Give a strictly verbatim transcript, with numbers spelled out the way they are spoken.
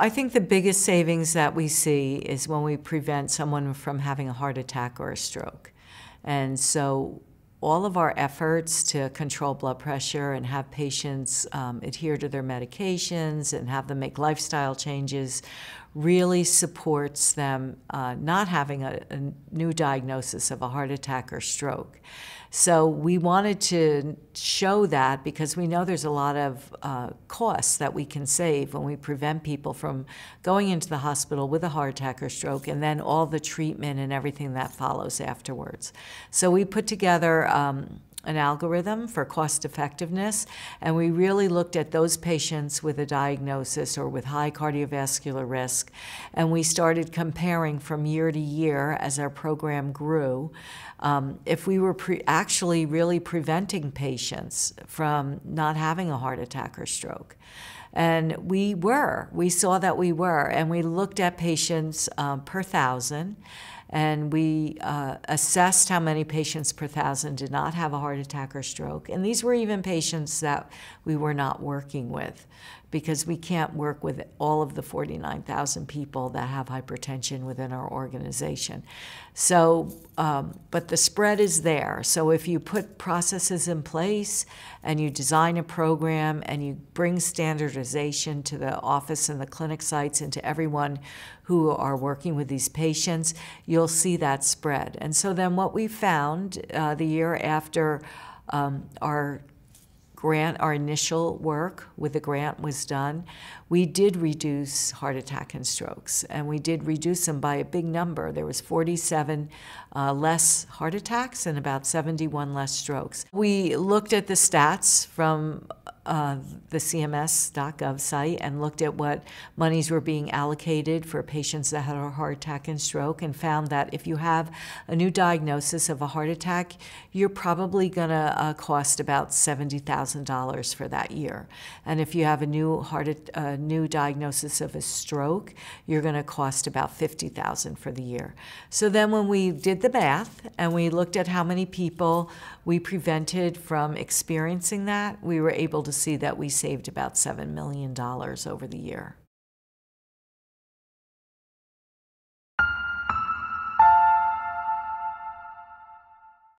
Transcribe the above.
I think the biggest savings that we see is when we prevent someone from having a heart attack or a stroke. And so all of our efforts to control blood pressure and have patients um, adhere to their medications and have them make lifestyle changes really supports them uh, not having a, a new diagnosis of a heart attack or stroke. So we wanted to show that because we know there's a lot of uh, costs that we can save when we prevent people from going into the hospital with a heart attack or stroke and then all the treatment and everything that follows afterwards. So we put together um, an algorithm for cost effectiveness, and we really looked at those patients with a diagnosis or with high cardiovascular risk, and we started comparing from year to year as our program grew um, if we were pre actually really preventing patients from not having a heart attack or stroke. And we were. We saw that we were, and we looked at patients um, per thousand, and we uh, assessed how many patients per thousand did not have a heart attack or stroke. And these were even patients that we were not working with, because we can't work with all of the forty-nine thousand people that have hypertension within our organization. So, um, but the spread is there. So if you put processes in place and you design a program and you bring standardization to the office and the clinic sites and to everyone who are working with these patients, you'll see that spread. And so then what we found uh, the year after um, our grant, our initial work with the grant was done, we did reduce heart attack and strokes, and we did reduce them by a big number. There was forty-seven uh, less heart attacks and about seventy-one less strokes. We looked at the stats from Uh, the C M S dot gov site and looked at what monies were being allocated for patients that had a heart attack and stroke, and found that if you have a new diagnosis of a heart attack, you're probably going to uh, cost about seventy thousand dollars for that year. And if you have a new heart uh, new diagnosis of a stroke, you're going to cost about fifty thousand dollars for the year. So then when we did the math and we looked at how many people we prevented from experiencing that, we were able to see that we saved about seven million dollars over the year.